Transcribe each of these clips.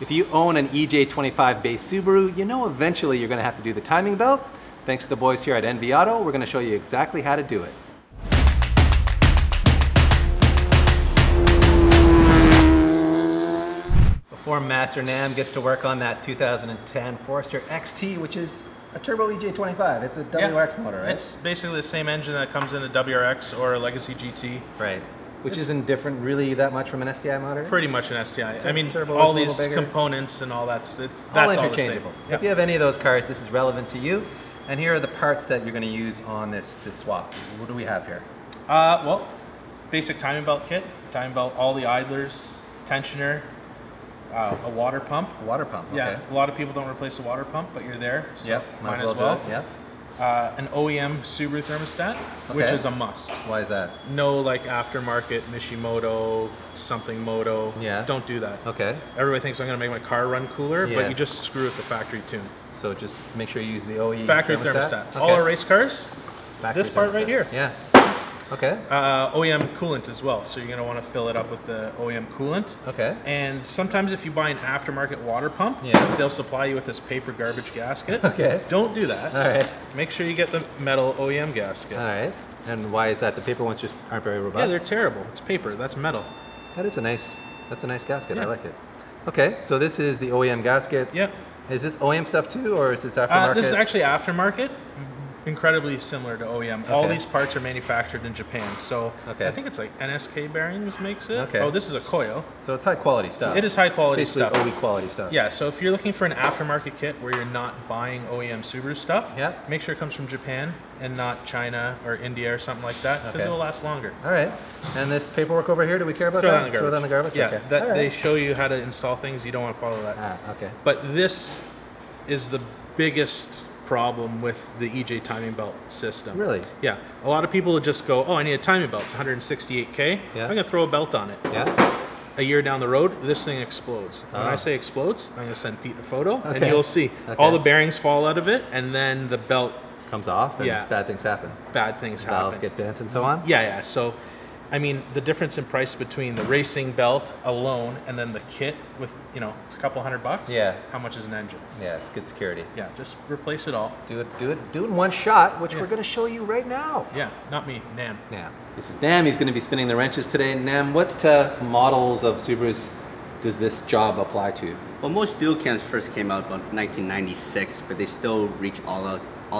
If you own an EJ25 based Subaru, you know eventually you're gonna have to do the timing belt. Thanks to the boys here at NV Auto, we're gonna show you exactly how to do it. Before Master Nam gets to work on that 2010 Forester XT, which is a turbo EJ25, it's a WRX motor, right? It's basically the same engine that comes in a WRX or a Legacy GT. Right. Which isn't different really that much from an STI motor? Pretty much an STI. I mean, all these components and all that's all the same. So if you have any of those cars, this is relevant to you. And here are the parts that you're going to use on this swap. What do we have here? Well, basic timing belt kit, timing belt, all the idlers, tensioner, a water pump. A water pump, okay. Yeah, a lot of people don't replace a water pump, but you're there, so might as well. An OEM Subaru thermostat, which is a must. Why is that? No, like aftermarket Mishimoto, something moto. Yeah. Don't do that. Okay. Everybody thinks I'm gonna make my car run cooler, but you just screw with the factory tune. So just make sure you use the OE factory thermostat. Okay. All our race cars, this part right here. Yeah. Okay. OEM coolant as well, so you're gonna want to fill it up with the OEM coolant. Okay. And sometimes if you buy an aftermarket water pump, they'll supply you with this paper garbage gasket. Okay. Don't do that. All right. Make sure you get the metal OEM gasket. All right. And why is that? The paper ones just aren't very robust. Yeah, they're terrible. It's paper. That's metal. That is a nice. That's a nice gasket. Yeah. I like it. Okay. So this is the OEM gaskets. Yep. Is this OEM stuff too, or is this aftermarket? This is actually aftermarket. Incredibly similar to OEM. Okay. All these parts are manufactured in Japan. So I think it's like NSK bearings makes it. Okay. Oh, this is a Koyo. So it's high quality stuff. It is high quality stuff. Basically OE quality stuff. Yeah, so if you're looking for an aftermarket kit where you're not buying OEM Subaru stuff, make sure it comes from Japan and not China or India or something like that, because it'll last longer. All right. And this paperwork over here, do we care about that? Throw that in the garbage? Yeah, they show you how to install things. You don't want to follow that. Ah, okay. But this is the biggest problem with the EJ timing belt system. Really? Yeah. A lot of people just go, oh, I need a timing belt. It's 168K. Yeah. I'm going to throw a belt on it. Yeah. A year down the road, this thing explodes. When I say explodes, I'm going to send Pete a photo, and you'll see. Okay. All the bearings fall out of it, and then the belt comes off, and bad things happen. Bad things happen. Valves get bent and so on? Yeah, yeah. So, I mean, the difference in price between the racing belt alone and then the kit with, you know, it's a couple $100. Yeah. How much is an engine? Yeah, it's good security. Yeah, just replace it all. Do it in one shot, which we're going to show you right now. Yeah, not me, Nam. Nam. This is Nam. He's going to be spinning the wrenches today. Nam, what models of Subarus does this job apply to? Well, most dual cams first came out about 1996, but they still reach all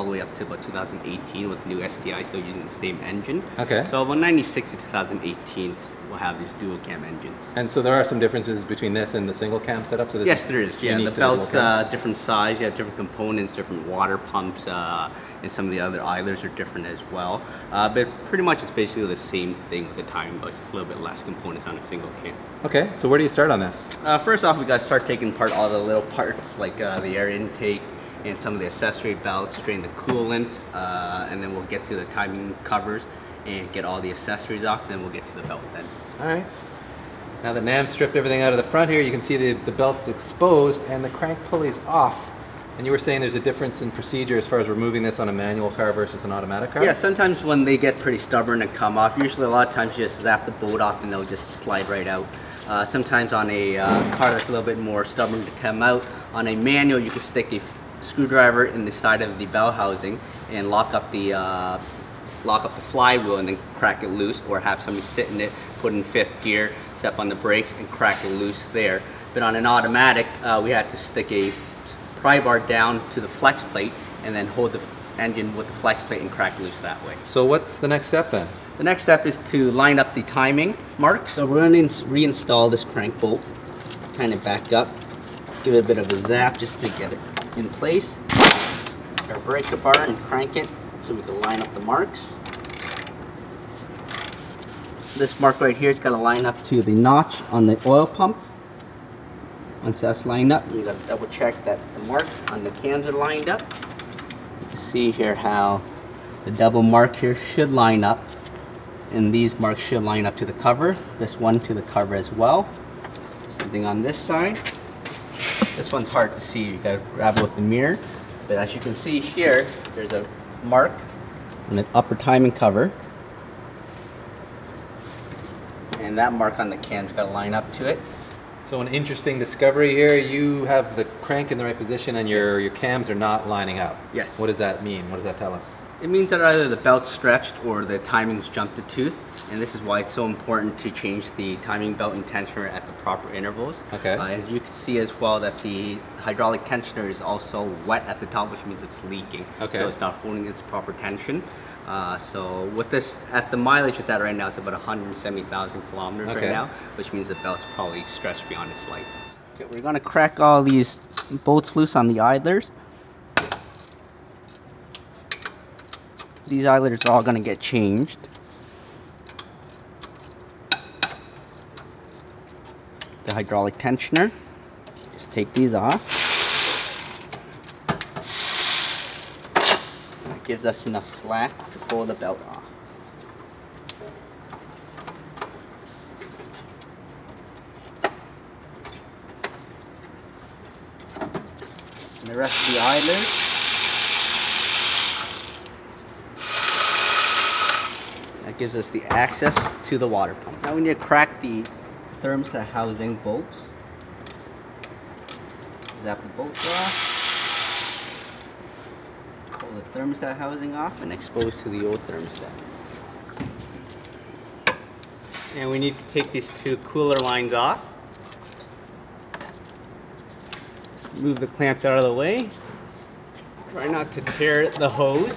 the way up to about 2018 with new STI still using the same engine. Okay. So about 96 to 2018 we'll have these dual cam engines. And so there are some differences between this and the single cam setup? So this yes, there is. Yeah, the belt's different size, you have different components, different water pumps, and some of the other idlers are different as well. But pretty much it's basically the same thing with the timing belt, just a little bit less components on a single cam. Okay, so where do you start on this? First off, we got to start taking apart all the little parts, like the air intake, and some of the accessory belts, drain the coolant, and then we'll get to the timing covers and get all the accessories off, then we'll get to the belt then. All right. Now that Nam stripped everything out of the front here, you can see the belt's exposed and the crank pulley's off. And you were saying there's a difference in procedure as far as removing this on a manual car versus an automatic car? Yeah, sometimes when they get pretty stubborn and come off, usually a lot of times you just zap the bolt off and they'll just slide right out. Sometimes on a car that's a little bit more stubborn to come out, on a manual you can stick a screwdriver in the side of the bell housing and lock up the flywheel and then crack it loose, or have somebody sit in it, put in 5th gear, step on the brakes and crack it loose there. But on an automatic, we had to stick a pry bar down to the flex plate and then hold the engine with the flex plate and crack loose that way. So what's the next step then? The next step is to line up the timing marks. So we're going to reinstall this crank bolt, kind of back up, give it a bit of a zap just to get it in place. Or break the bar and crank it so we can line up the marks. This mark right here is going to line up to the notch on the oil pump. Once that's lined up, you got to double check that the marks on the cams are lined up. You can see here how the double mark here should line up, and these marks should line up to the cover. This one to the cover as well. Same thing on this side. This one's hard to see, you gotta grab it with the mirror. But as you can see here, there's a mark on the upper timing cover. And that mark on the cam's gotta line up to it. So an interesting discovery here. You have the crank in the right position and your cams are not lining up. Yes. What does that mean? What does that tell us? It means that either the belt's stretched or the timing's jumped a tooth, and this is why it's so important to change the timing belt and tensioner at the proper intervals. Okay. As you can see as well that the hydraulic tensioner is also wet at the top, which means it's leaking. Okay. So it's not holding its proper tension. So with this, at the mileage it's at right now, it's about 170,000 kilometers right now, which means the belt's probably stretched beyond its life. Okay, we're gonna crack all these bolts loose on the idlers. These idlers are all going to get changed. The hydraulic tensioner. Just take these off. That gives us enough slack to pull the belt off. And the rest of the idlers. Gives us the access to the water pump. Now we need to crack the thermostat housing bolts. Zap the bolts off. Pull the thermostat housing off and expose to the old thermostat. And we need to take these two cooler lines off. Just move the clamps out of the way. Try not to tear the hose.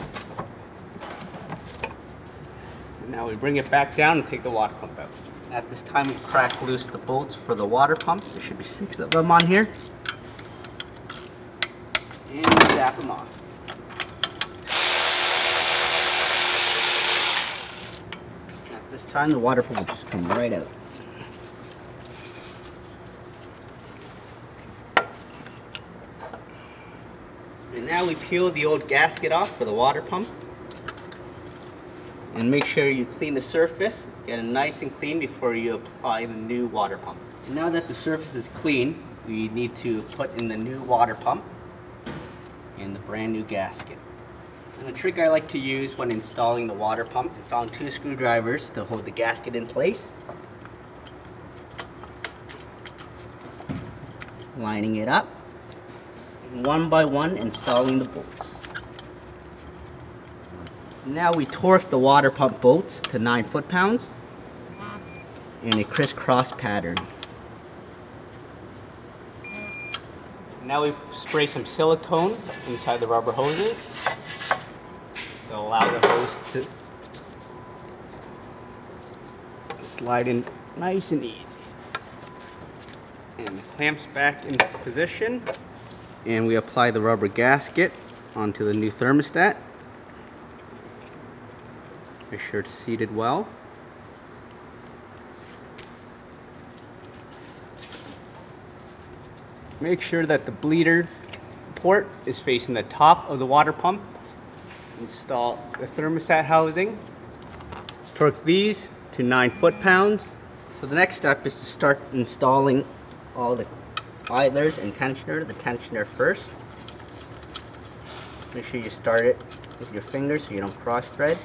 Now we bring it back down and take the water pump out. At this time we crack loose the bolts for the water pump. There should be 6 of them on here. And zap them off. At this time the water pump will just come right out. And now we peel the old gasket off for the water pump. And make sure you clean the surface, get it nice and clean before you apply the new water pump. And now that the surface is clean, we need to put in the new water pump and the brand new gasket. And a trick I like to use when installing the water pump, installing 2 screwdrivers to hold the gasket in place. Lining it up, and one by one installing the bolts. Now we torque the water pump bolts to 9 foot-pounds in a crisscross pattern. Now we spray some silicone inside the rubber hoses to allow the hose to slide in nice and easy. And the clamps back into position. And we apply the rubber gasket onto the new thermostat. Make sure it's seated well. Make sure that the bleeder port is facing the top of the water pump. Install the thermostat housing. Torque these to 9 foot-pounds. So the next step is to start installing all the idlers and tensioner. The tensioner first. Make sure you start it with your fingers so you don't cross-thread.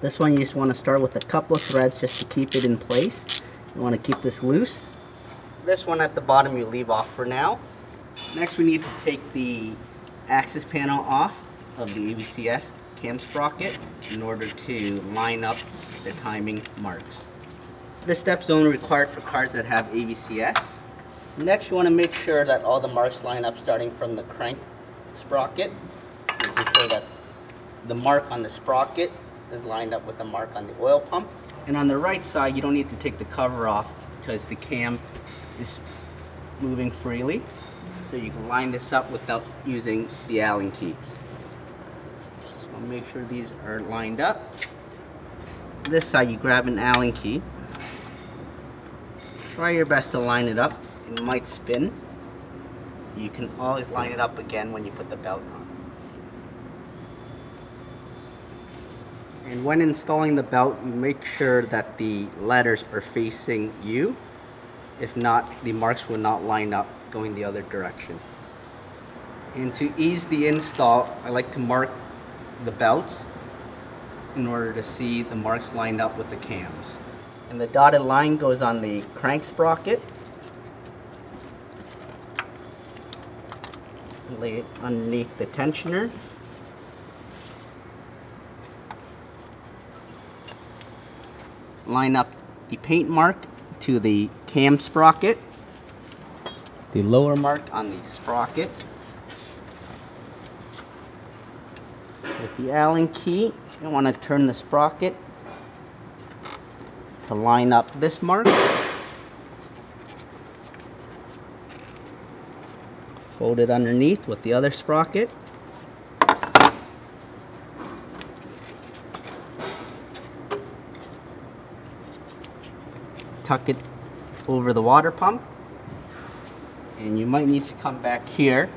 This one you just want to start with a couple of threads just to keep it in place. You want to keep this loose. This one at the bottom you leave off for now. Next we need to take the access panel off of the AVCS cam sprocket in order to line up the timing marks. This step's only required for cars that have AVCS. Next you want to make sure that all the marks line up starting from the crank sprocket. Make sure that the mark on the sprocket is lined up with the mark on the oil pump. And on the right side, you don't need to take the cover off because the cam is moving freely. So you can line this up without using the Allen key. So make sure these are lined up. This side, you grab an Allen key. Try your best to line it up. It might spin. You can always line it up again when you put the belt on. And when installing the belt, you make sure that the letters are facing you. If not, the marks will not line up going the other direction. And to ease the install, I like to mark the belts in order to see the marks lined up with the cams. and the dotted line goes on the crank sprocket. Lay it underneath the tensioner. Line up the paint mark to the cam sprocket, the lower mark on the sprocket with the Allen key. You want to turn the sprocket to line up this mark. Fold it underneath with the other sprocket. Tuck it over the water pump, and you might need to come back here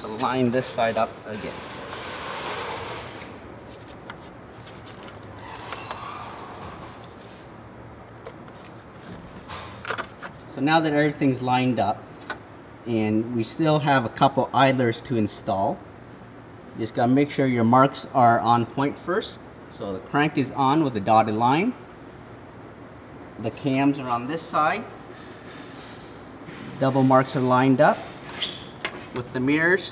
to line this side up again. So now that everything's lined up, and we still have a couple idlers to install, you just gotta make sure your marks are on point first. So the crank is on with a dotted line. The cams are on this side. Double marks are lined up. With the mirrors,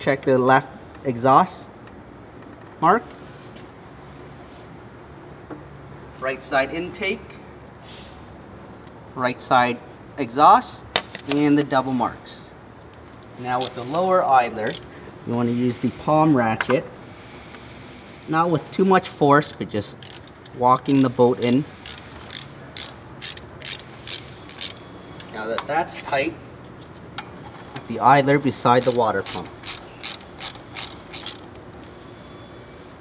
check the left exhaust mark. Right side intake. Right side exhaust. And the double marks. Now with the lower idler, you want to use the palm ratchet. Not with too much force, but just walking the boat in. Now that that's tight, put the idler beside the water pump.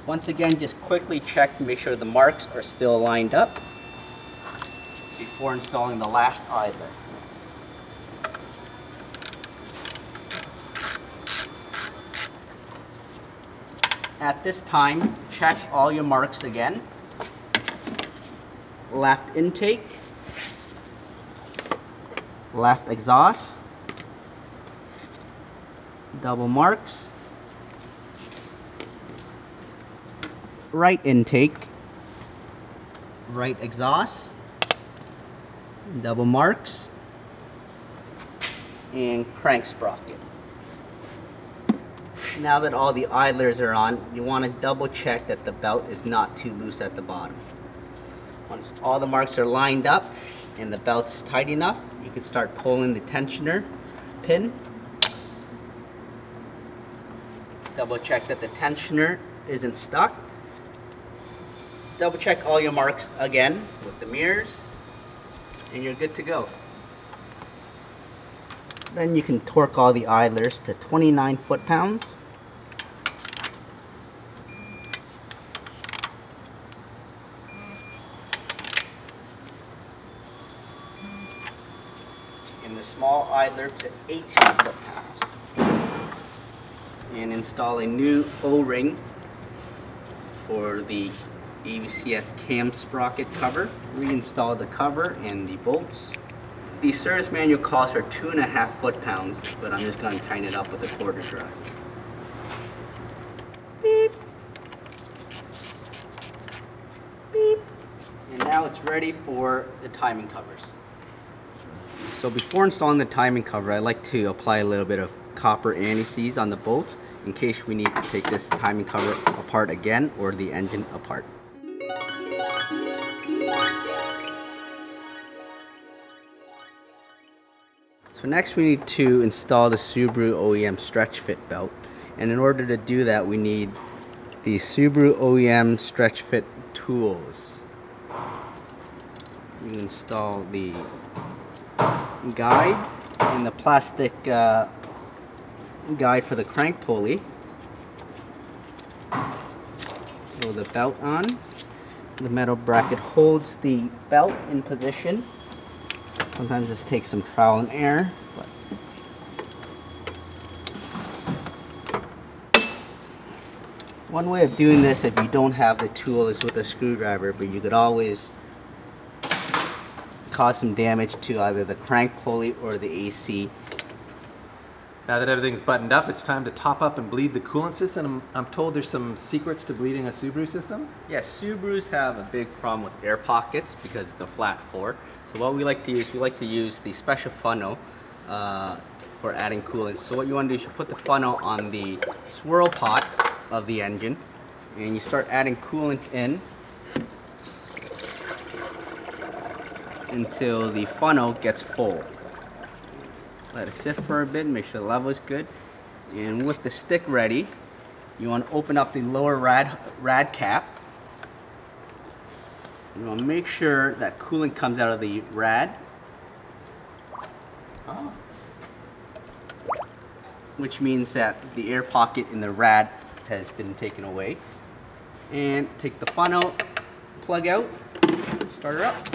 Once again, just quickly check to make sure the marks are still lined up before installing the last idler. At this time, check all your marks again. Left intake. Left exhaust, double marks, right intake, right exhaust, double marks, and crank sprocket. Now that all the idlers are on, you want to double check that the belt is not too loose at the bottom. Once all the marks are lined up and the belt's tight enough, you can start pulling the tensioner pin. Double check that the tensioner isn't stuck. Double check all your marks again with the mirrors, and you're good to go. Then you can torque all the idlers to 29 foot-pounds. And the small idler to 18 foot-pounds. And install a new O-ring for the AVCS cam sprocket cover. Reinstall the cover and the bolts. The service manual calls for 2.5 foot-pounds, but I'm just going to tighten it up with a quarter drive. Beep. Beep. And now it's ready for the timing covers. So before installing the timing cover, I like to apply a little bit of copper anti-seize on the bolts in case we need to take this timing cover apart again or the engine apart. So next we need to install the Subaru OEM stretch fit belt, and in order to do that we need the Subaru OEM stretch fit tools. You install the guide and the plastic guide for the crank pulley. Throw the belt on. The metal bracket holds the belt in position. Sometimes this takes some trial and error, but one way of doing this, if you don't have the tool, is with a screwdriver, but you could always cause some damage to either the crank pulley or the AC Now that everything's buttoned up, it's time to top up and bleed the coolant system. I'm told there's some secrets to bleeding a Subaru system? Yes, Subarus have a big problem with air pockets because it's a flat floor. So what we like to use the special funnel for adding coolant. So what you want to do is you put the funnel on the swirl pot of the engine and you start adding coolant in until the funnel gets full. Let it sit for a bit, make sure the level is good. And with the stick ready, you want to open up the lower rad cap. You want to make sure that coolant comes out of the rad. Oh. Which means that the air pocket in the rad has been taken away. And take the funnel plug out, start her up.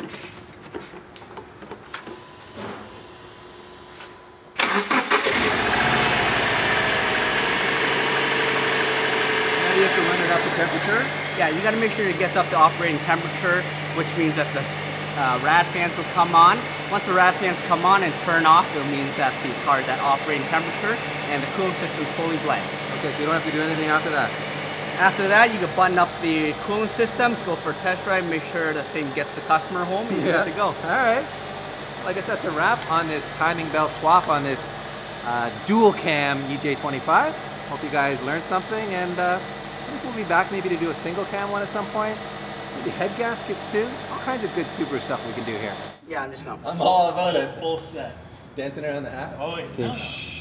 Temperature. Yeah, you got to make sure it gets up to operating temperature, which means that the rad fans will come on. Once the rad fans come on and turn off, it means that the car is at operating temperature and the cooling system fully blends. Okay, so you don't have to do anything after that? After that, you can button up the cooling system, go for a test drive, make sure the thing gets the customer home, and you're good to go. All right. Well, I guess that's a wrap on this timing belt swap on this dual cam EJ25. Hope you guys learned something, and I think we'll be back maybe to do a single cam one at some point. Maybe head gaskets too. All kinds of good super stuff we can do here. Yeah, I'm all about it. Full set. Dancing around the hat? Oh, yeah.